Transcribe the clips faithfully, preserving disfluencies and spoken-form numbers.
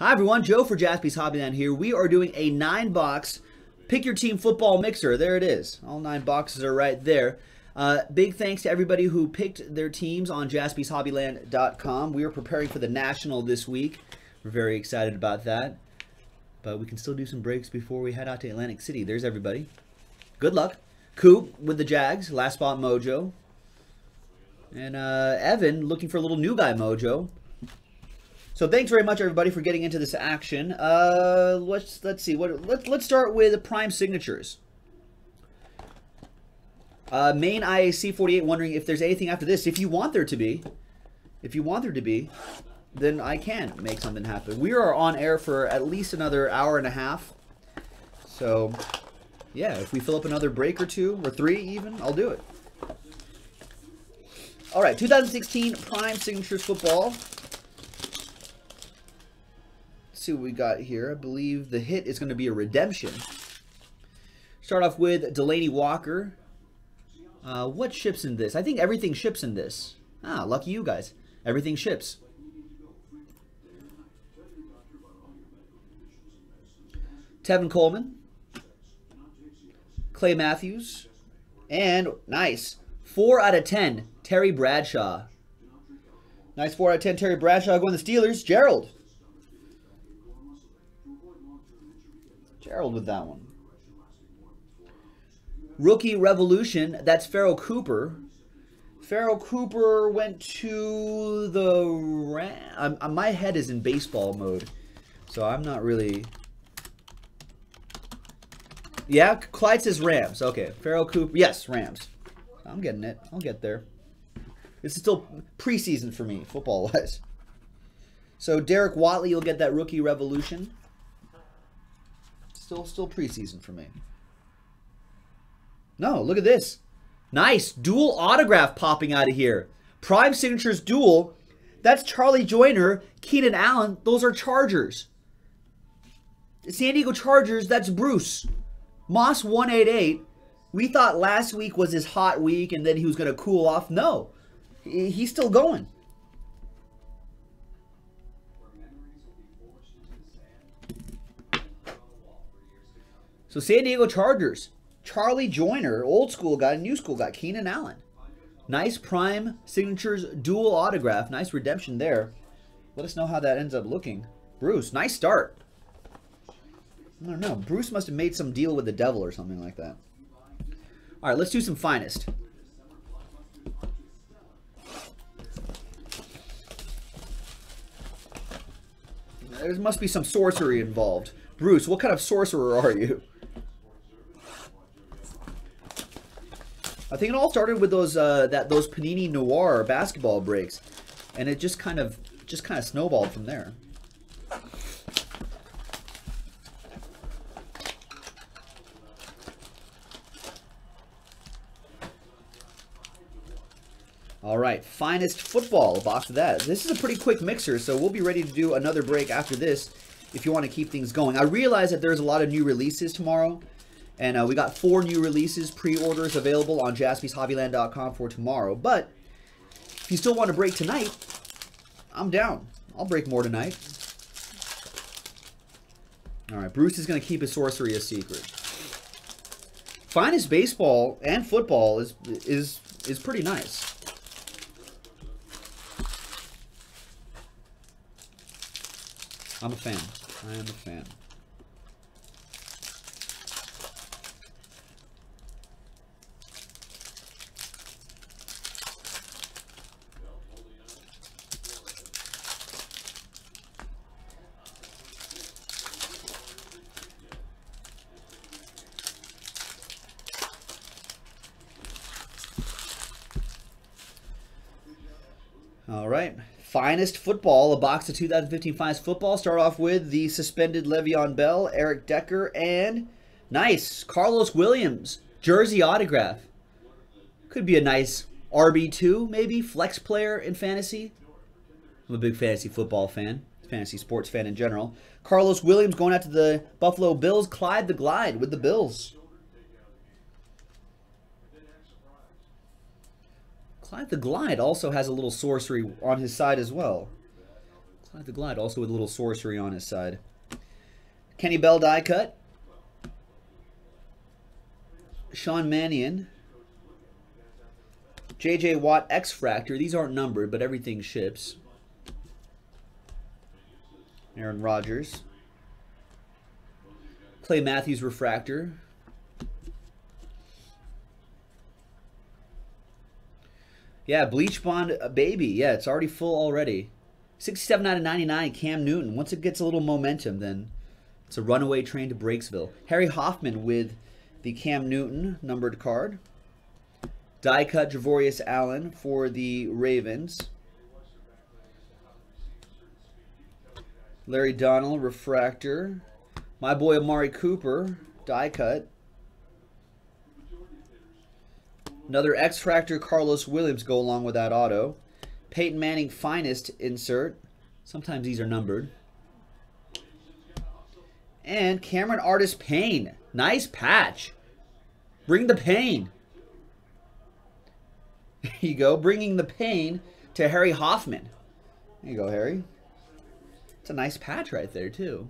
Hi everyone, Joe for Jaspy's Hobbyland here. We are doing a nine box pick your team football mixer. There it is. All nine boxes are right there. Uh, big thanks to everybody who picked their teams on jaspy's hobbyland dot com. We are preparing for the National this week. We're very excited about that. But we can still do some breaks before we head out to Atlantic City. There's everybody. Good luck. Coop with the Jags, last spot mojo. And uh, Evan looking for a little new guy mojo. So thanks very much, everybody, for getting into this action. Uh, let's let's see. What let's let's start with Prime Signatures. Uh, main I A C forty-eight wondering if there's anything after this. If you want there to be, if you want there to be, then I can make something happen. We are on air for at least another hour and a half. So yeah, if we fill up another break or two or three, even, I'll do it. All right, two thousand sixteen Prime Signatures football. See what we got here. I believe the hit is going to be a redemption. Start off with Delaney Walker. Uh, what ships in this? I think everything ships in this. Ah, lucky you guys. Everything ships. Tevin Coleman. Clay Matthews. And nice. four out of ten. Terry Bradshaw. Nice four out of ten. Terry Bradshaw going to the Steelers. Gerald. Gerald with that one. Rookie Revolution, that's Pharaoh Cooper. Pharaoh Cooper went to the Rams. I'm, I'm, my head is in baseball mode, so I'm not really... Yeah, Clyde says Rams. Okay, Pharaoh Cooper. Yes, Rams. I'm getting it. I'll get there. This is still preseason for me, football-wise. So Derek Watley, you'll get that Rookie Revolution. Still, still preseason for me. No, look at this. Nice. Dual autograph popping out of here. Prime Signatures dual. That's Charlie Joiner, Keenan Allen. Those are Chargers. San Diego Chargers, that's Bruce. Moss one eighty-eight. We thought last week was his hot week and then he was going to cool off. No. He's still going. So San Diego Chargers, Charlie Joiner, old school guy, new school guy, Keenan Allen. Nice Prime Signatures dual autograph. Nice redemption there. Let us know how that ends up looking. Bruce, nice start. I don't know. Bruce must have made some deal with the devil or something like that. All right, let's do some finest. There must be some sorcery involved. Bruce, what kind of sorcerer are you? I think it all started with those uh, that those Panini Noir basketball breaks, and it just kind of just kind of snowballed from there. All right, finest football, a box of that. This is a pretty quick mixer, so we'll be ready to do another break after this if you want to keep things going. I realize that there's a lot of new releases tomorrow. And uh, we got four new releases, pre-orders available on jaspy's hobbyland dot com for tomorrow. But if you still want to break tonight, I'm down. I'll break more tonight. All right, Bruce is going to keep his sorcery a secret. Finest baseball and football is is is pretty nice. I'm a fan. I am a fan. All right, finest football, a box of two thousand fifteen finest football. Start off with the suspended Le'Veon Bell, Eric Decker, and nice Carlos Williams jersey autograph. Could be a nice R B two, maybe flex player in fantasy. I'm a big fantasy football fan, fantasy sports fan in general. Carlos Williams going out to the Buffalo Bills. Clyde the Glide with the Bills. Clyde the Glide also has a little sorcery on his side as well. Clyde the Glide, also with a little sorcery on his side. Kenny Bell die cut. Sean Mannion. J J Watt X-Fractor. These aren't numbered, but everything ships. Aaron Rodgers. Clay Matthews Refractor. Yeah, Bleach Bond Baby. Yeah, it's already full already. sixty-seven out of ninety-nine, Cam Newton. Once it gets a little momentum, then it's a runaway train to Breaksville. Harry Hoffman with the Cam Newton numbered card. Die cut Javorius Allen for the Ravens. Larry Donald, refractor. My boy Amari Cooper, die cut. Another X-Fractor Carlos Williams go along with that auto. Peyton Manning Finest insert. Sometimes these are numbered. And Cameron Artis Payne. Nice patch. Bring the pain. There you go. Bringing the pain to Harry Hoffman. There you go, Harry. It's a nice patch right there, too.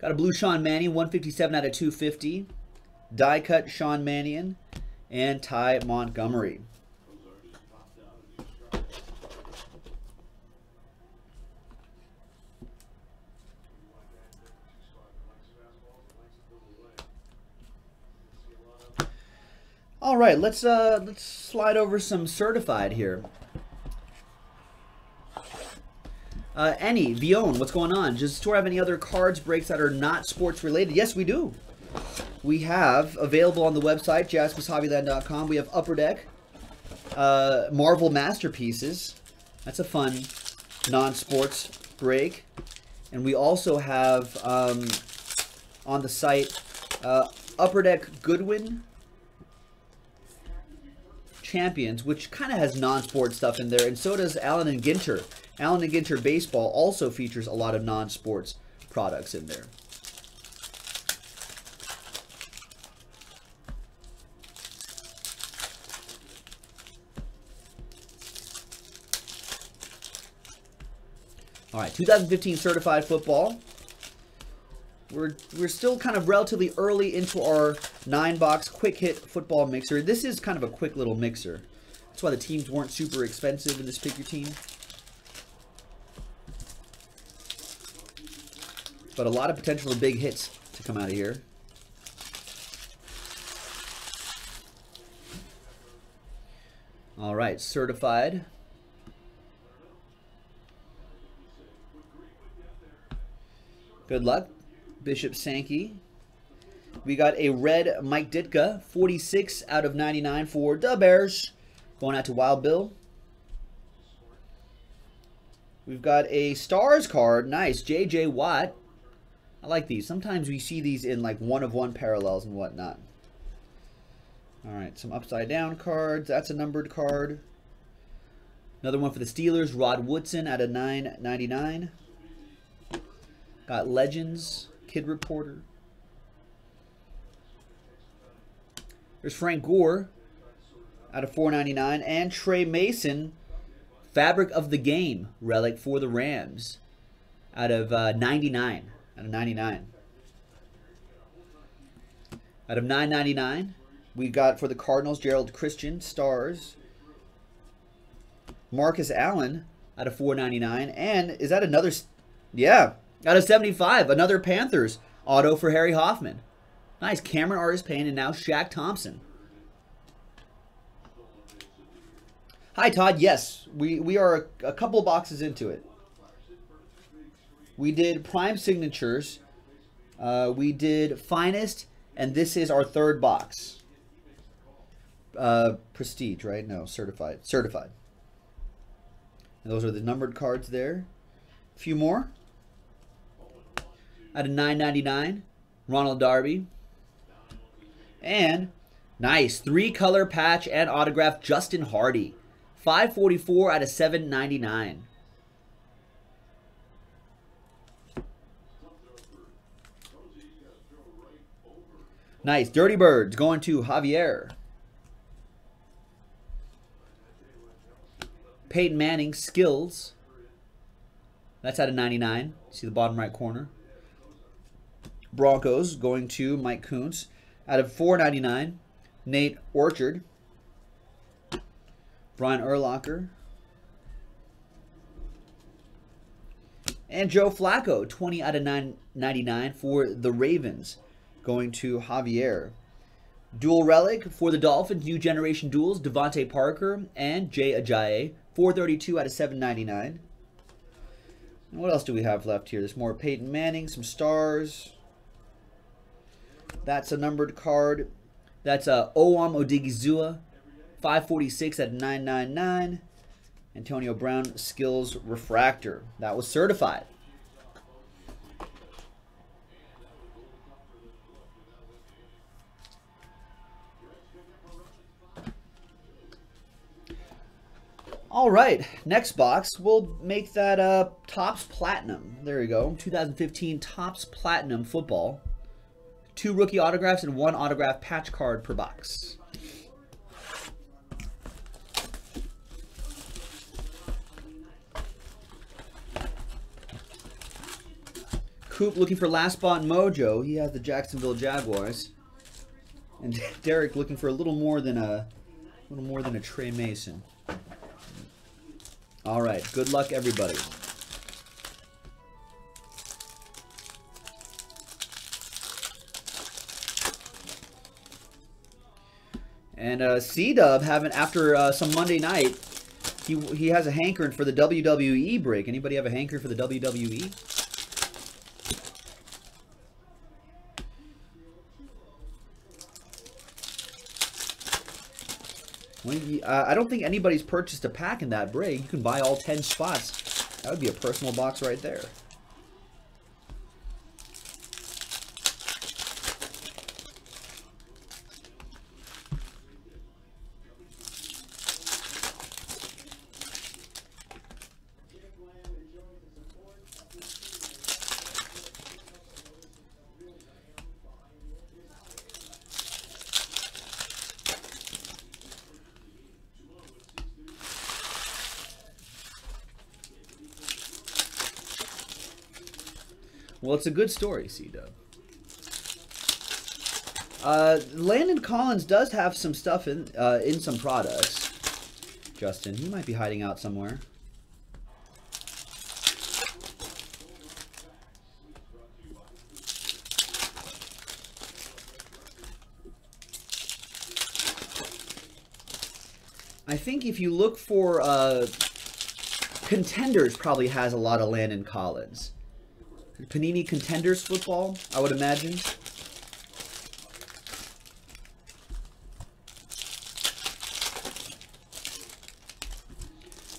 Got a blue Sean Mannion, one fifty-seven out of two fifty. Die cut Sean Mannion and Ty Montgomery. All right, let's uh, let's slide over some certified here. Uh, any, Vion, what's going on? Does the store have any other cards, breaks that are not sports related? Yes, we do. We have available on the website, jaspy's hobbyland dot com. We have Upper Deck, uh, Marvel Masterpieces. That's a fun non-sports break. And we also have um, on the site uh, Upper Deck Goodwin Champions, which kind of has non-sports stuff in there. And so does Allen and Ginter. Allen and Ginter Baseball also features a lot of non-sports products in there. All right, two thousand fifteen Certified Football. We're, we're still kind of relatively early into our nine box Quick Hit Football Mixer. This is kind of a quick little mixer. That's why the teams weren't super expensive in this pick your team. But a lot of potential big hits to come out of here. All right, certified. Good luck, Bishop Sankey. We got a red Mike Ditka, forty-six out of ninety-nine for the Bears. Going out to Wild Bill. We've got a Stars card, nice, J J Watt. I like these. Sometimes we see these in like one of one parallels and whatnot. All right, some upside down cards. That's a numbered card. Another one for the Steelers. Rod Woodson out of nine ninety-nine. Got Legends. Kid Reporter. There's Frank Gore out of four ninety-nine. And Trey Mason, Fabric of the Game relic for the Rams out of uh, ninety-nine. Out of ninety-nine. Out of nine ninety-nine, we got for the Cardinals, Gerald Christian, Stars. Marcus Allen, out of four ninety-nine. And is that another? Yeah, out of seventy-five, another Panthers auto for Harry Hoffman. Nice, Cameron Artis Payne, and now Shaq Thompson. Hi, Todd. Yes, we, we are a, a couple boxes into it. We did Prime Signatures, uh, we did Finest, and this is our third box. Uh, Prestige, right? No, Certified. Certified. And those are the numbered cards there. A few more. Out of nine ninety-nine, Ronald Darby. And, nice, three-color patch and autograph, Justin Hardy. five forty-four out of seven ninety-nine. Nice. Dirty Birds going to Javier. Peyton Manning, skills. That's out of ninety-nine. See the bottom right corner. Broncos going to Mike Kuntz. Out of four ninety-nine, Nate Orchard. Brian Urlacher. And Joe Flacco, twenty out of nine ninety-nine for the Ravens, going to Javier. Dual Relic for the Dolphins, New Generation Duels, Devontae Parker and Jay Ajayi, four thirty-two out of seven ninety-nine. And what else do we have left here? There's more Peyton Manning, some stars. That's a numbered card. That's a Owam Odigizua, five forty-six out of nine ninety-nine. Antonio Brown, skills refractor. That was certified. All right, next box, we'll make that uh, Topps Platinum. There you go, two thousand fifteen Topps Platinum football. Two rookie autographs and one autograph patch card per box. Coop looking for last spot mojo. He has the Jacksonville Jaguars. And Derek looking for a little more than a, a little more than a Trey Mason. All right, good luck, everybody. And uh, C-Dub having after uh, some Monday night, he he has a hankering for the W W E break. Anybody have a hankering for the W W E? When, uh, I don't think anybody's purchased a pack in that break. You can buy all ten spots. That would be a personal box right there. Well, it's a good story, C-Dub. Uh, Landon Collins does have some stuff in uh, in some products. Justin, he might be hiding out somewhere. I think if you look for uh, Contenders, probably has a lot of Landon Collins. Panini Contenders football, I would imagine.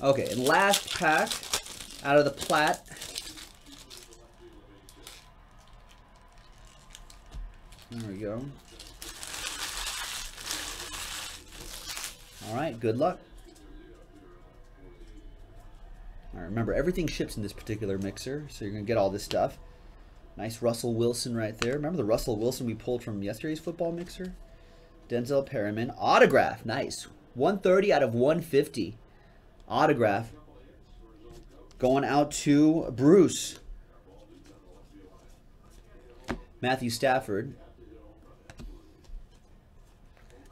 Okay, and last pack out of the plat. There we go. All right, good luck. All right, remember, everything ships in this particular mixer, so you're going to get all this stuff. Nice Russell Wilson right there. Remember the Russell Wilson we pulled from yesterday's football mixer? Denzel Perryman. Autograph. Nice. one thirty out of one fifty. Autograph. Going out to Bruce. Matthew Stafford.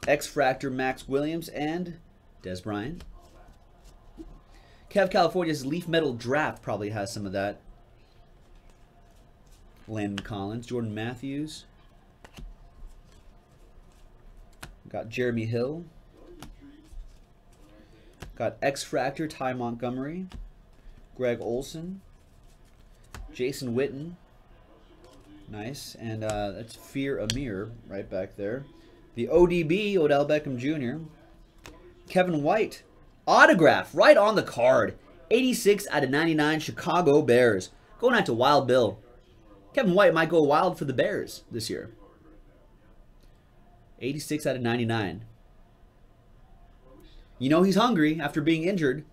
X-Fractor Max Williams and Des Bryant. Kev California's Leaf Metal Draft probably has some of that. Landon Collins, Jordan Matthews. Got Jeremy Hill. Got X-Fractor, Ty Montgomery. Greg Olson. Jason Witten. Nice. And uh, that's Fear Amir right back there. The O D B, Odell Beckham Junior Kevin White. Autograph right on the card. eighty-six out of ninety-nine Chicago Bears. Going out to Wild Bill. Kevin White might go wild for the Bears this year. eighty-six out of ninety-nine. You know he's hungry after being injured.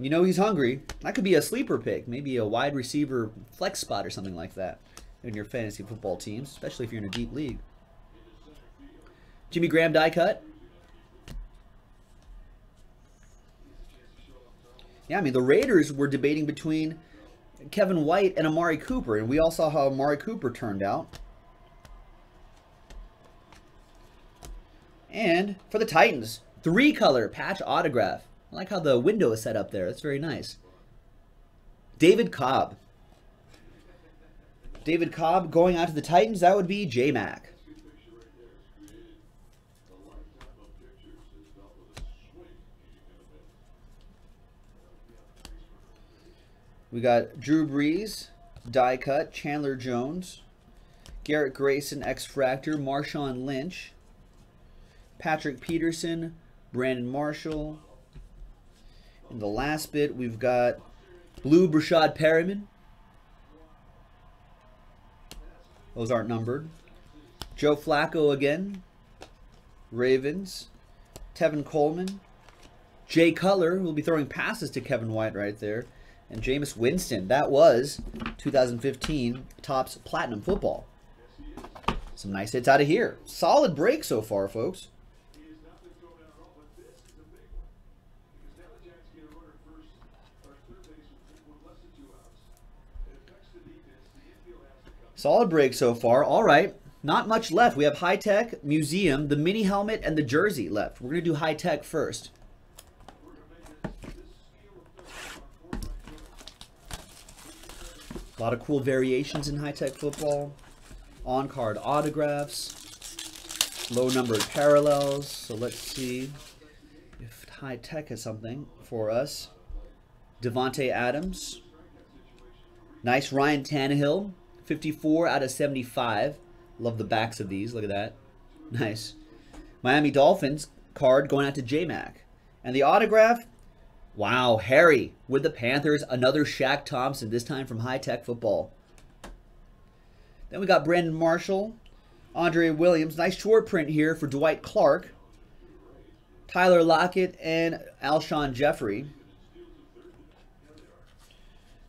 You know he's hungry. That could be a sleeper pick. Maybe a wide receiver flex spot or something like that in your fantasy football teams, especially if you're in a deep league. Jimmy Graham die cut. Yeah, I mean, the Raiders were debating between Kevin White and Amari Cooper, and we all saw how Amari Cooper turned out. And for the Titans, three-color patch autograph. I like how the window is set up there. That's very nice. David Cobb. David Cobb going out to the Titans. That would be J-Mac. We got Drew Brees, die cut, Chandler Jones, Garrett Grayson, X-Fractor, Marshawn Lynch, Patrick Peterson, Brandon Marshall. And the last bit, we've got blue Brashad Perriman. Those aren't numbered. Joe Flacco again, Ravens, Tevin Coleman, Jay Cutler, who will be throwing passes to Kevin White right there. And Jameis Winston. That was two thousand fifteen Topps Platinum football. Some nice hits out of here. Solid break so far, folks. Solid break so far. All right. Not much left. We have High Tech, Museum, the mini helmet, and the jersey left. We're going to do High Tech first. A lot of cool variations in high-tech football. On-card autographs. Low-numbered parallels. So let's see if high-tech has something for us. Devontae Adams. Nice Ryan Tannehill. fifty-four out of seventy-five. Love the backs of these. Look at that. Nice. Miami Dolphins card going out to J-Mac. And the autograph... Wow, Harry with the Panthers, another Shaq Thompson, this time from High Tech football. Then we got Brandon Marshall, Andre Williams. Nice short print here for Dwight Clark, Tyler Lockett, and Alshon Jeffrey.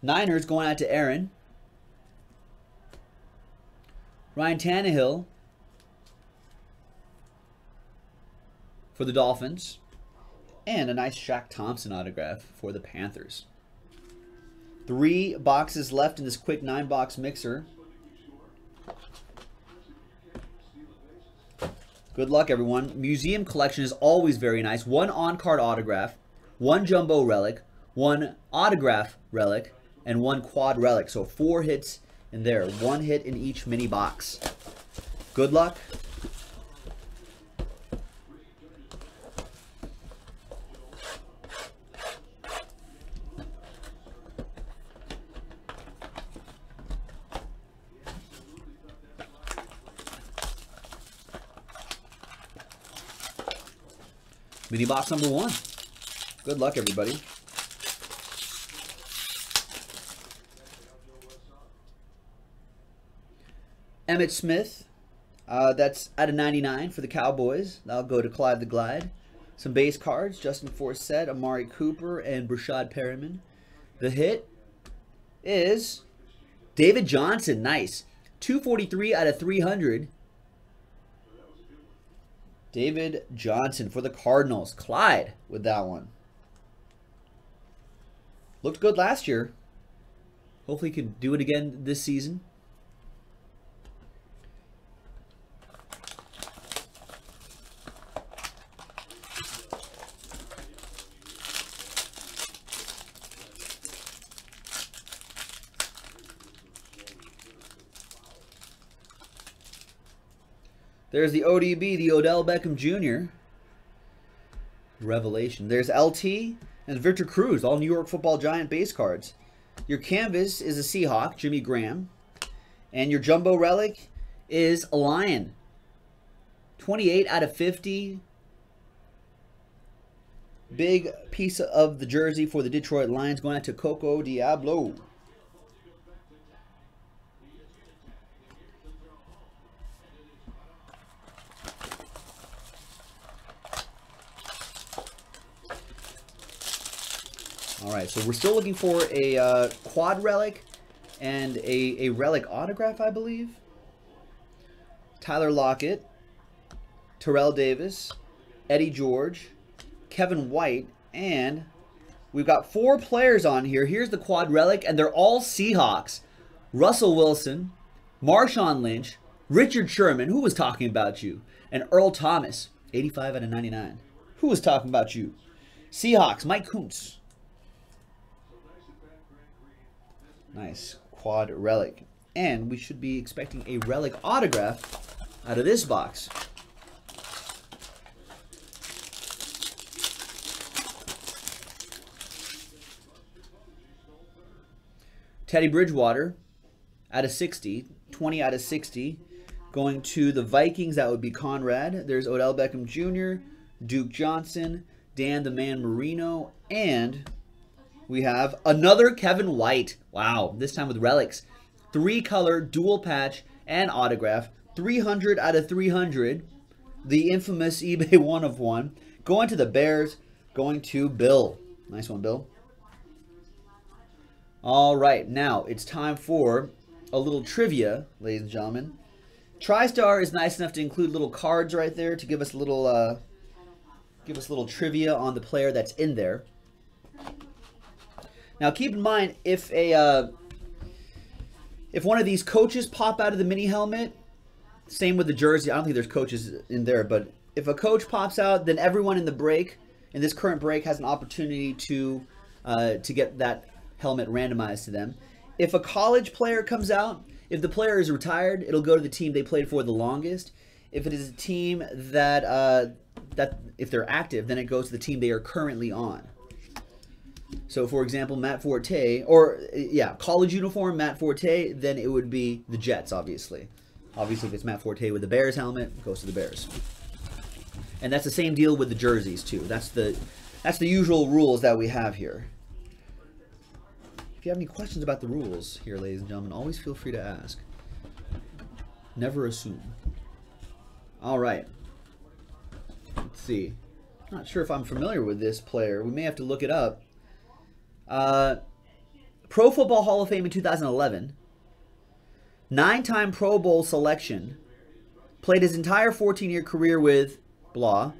Niners going out to Aaron. Ryan Tannehill for the Dolphins. And a nice Shaq Thompson autograph for the Panthers. Three boxes left in this quick nine-box mixer. Good luck, everyone. Museum collection is always very nice. One on-card autograph, one jumbo relic, one autograph relic, and one quad relic. So four hits in there. One hit in each mini box. Good luck. Mini box number one. Good luck, everybody. Emmitt Smith. Uh, that's out of ninety-nine for the Cowboys. That'll go to Clyde the Glide. Some base cards. Justin Forsett, Amari Cooper, and Brashad Perriman. The hit is David Johnson. Nice. two forty-three out of three hundred. David Johnson for the Cardinals. Clyde with that one. Looked good last year. Hopefully he can do it again this season. There's the O D B, the Odell Beckham Junior Revelation. There's L T and Victor Cruz, all New York Football Giant base cards. Your canvas is a Seahawk, Jimmy Graham. And your jumbo relic is a Lion. twenty-eight out of fifty. Big piece of the jersey for the Detroit Lions going out to Coco Diablo. All right, so we're still looking for a uh, quad relic and a, a relic autograph, I believe. Tyler Lockett, Terrell Davis, Eddie George, Kevin White, and we've got four players on here. Here's the quad relic, and they're all Seahawks. Russell Wilson, Marshawn Lynch, Richard Sherman, who was talking about you, and Earl Thomas, eighty-five out of ninety-nine. Who was talking about you? Seahawks, Mike Kuntz. Nice quad relic. And we should be expecting a relic autograph out of this box. Teddy Bridgewater out of sixty, twenty out of sixty. Going to the Vikings, that would be Conrad. There's Odell Beckham Junior, Duke Johnson, Dan the Man Marino, and we have another Kevin White. Wow, this time with relics. Three color, dual patch, and autograph. three hundred out of three hundred. The infamous eBay one of one. Going to the Bears, going to Bill. Nice one, Bill. All right, now it's time for a little trivia, ladies and gentlemen. TriStar is nice enough to include little cards right there to give us a little... Uh, Give us a little trivia on the player that's in there. Now, keep in mind, if a uh, if one of these coaches pop out of the mini helmet, same with the jersey. I don't think there's coaches in there, but if a coach pops out, then everyone in the break, in this current break, has an opportunity to uh, to get that helmet randomized to them. If a college player comes out, if the player is retired, it'll go to the team they played for the longest. If it is a team that uh, that if they're active, then it goes to the team they are currently on. So, for example, Matt Forte, or yeah, college uniform, Matt Forte, then it would be the Jets, obviously. Obviously, if it's Matt Forte with the Bears helmet, it goes to the Bears. And that's the same deal with the jerseys, too. That's the, that's the usual rules that we have here. If you have any questions about the rules here, ladies and gentlemen, always feel free to ask. Never assume. All right. Let's see. I'm not sure if I'm familiar with this player. We may have to look it up. Uh, Pro Football Hall of Fame in two thousand eleven. Nine-time Pro Bowl selection. Played his entire fourteen-year career with blah.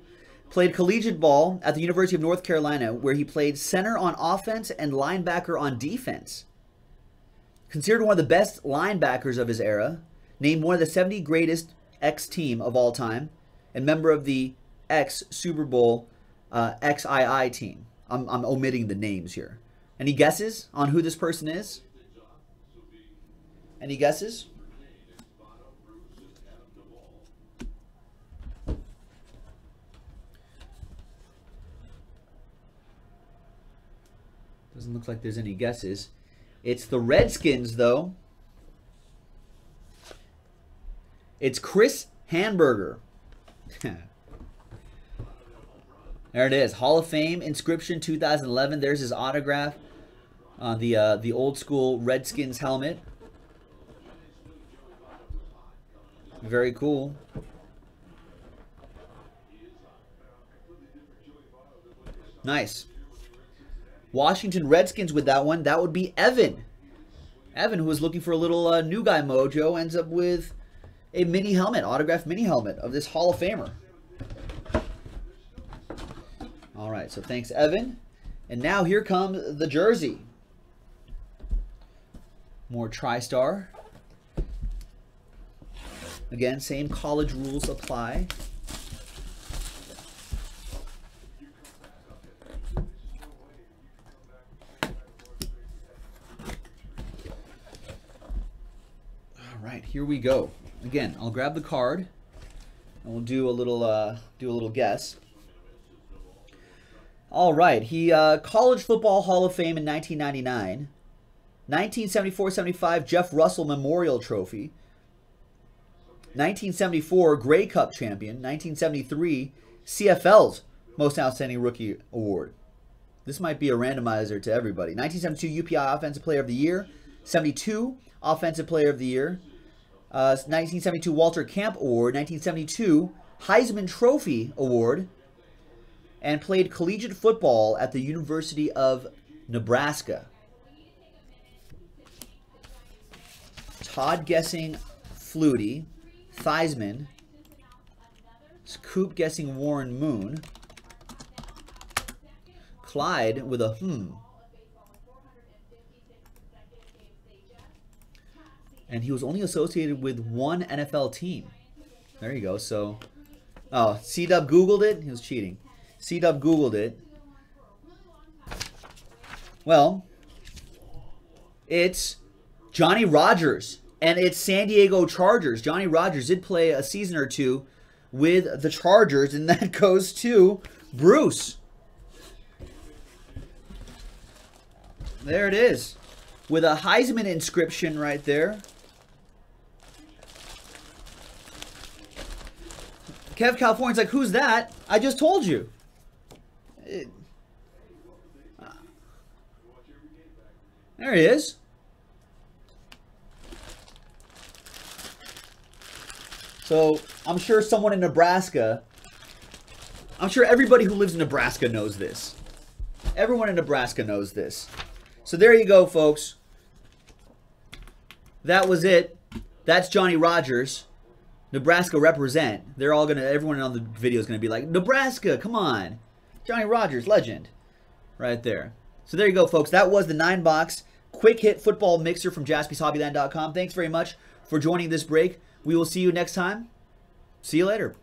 Played collegiate ball at the University of North Carolina, where he played center on offense and linebacker on defense. Considered one of the best linebackers of his era. Named one of the seventy greatest X-team of all time. And member of the ex-Super Bowl uh, X I I team. I'm, I'm omitting the names here. Any guesses on who this person is? Any guesses? Doesn't look like there's any guesses. It's the Redskins, though. It's Chris Hamburger. There it is. Hall of Fame inscription two thousand eleven. There's his autograph on the uh, the old school Redskins helmet. Very cool. Nice. Washington Redskins with that one. That would be Evan. Evan, who was looking for a little uh, new guy mojo, ends up with a mini helmet, autographed mini helmet of this Hall of Famer. All right, so thanks, Evan. And now here comes the jersey. More TriStar. Again, same college rules apply. All right, here we go. Again, I'll grab the card and we'll do a little uh, do a little guess. All right, he uh, College Football Hall of Fame in nineteen ninety-nine, nineteen seventy-four seventy-five Jeff Russell Memorial Trophy, nineteen seventy-four Grey Cup champion, nineteen seventy-three C F L's Most Outstanding Rookie Award. This might be a randomizer to everybody. nineteen seventy-two U P I Offensive Player of the Year, seventy-two Offensive Player of the Year, uh, nineteen seventy-two Walter Camp Award, nineteen seventy-two Heisman Trophy Award, and played collegiate football at the University of Nebraska. Todd Gessing, Flutie, Theismann, It's Coop guessing Warren Moon. Clyde with a hmm. And he was only associated with one N F L team. There you go. So, oh, C-Dub Googled it? He was cheating. C-Dub Googled it. Well, it's Johnny Rodgers, and it's San Diego Chargers. Johnny Rodgers did play a season or two with the Chargers, and that goes to Bruce. There it is, with a Heisman inscription right there. Kev California's like, who's that? I just told you. It, uh, there he is. So I'm sure someone in Nebraska, I'm sure everybody who lives in Nebraska knows this. Everyone in Nebraska knows this. So there you go, folks. That was it. That's Johnny Rodgers. Nebraska represent. They're all gonna, everyone on the video is gonna be like, Nebraska, come on. Johnny Rodgers, legend. Right there. So there you go, folks. That was the nine box quick hit football mixer from jaspys hobbyland dot com. Thanks very much for joining this break. We will see you next time. See you later.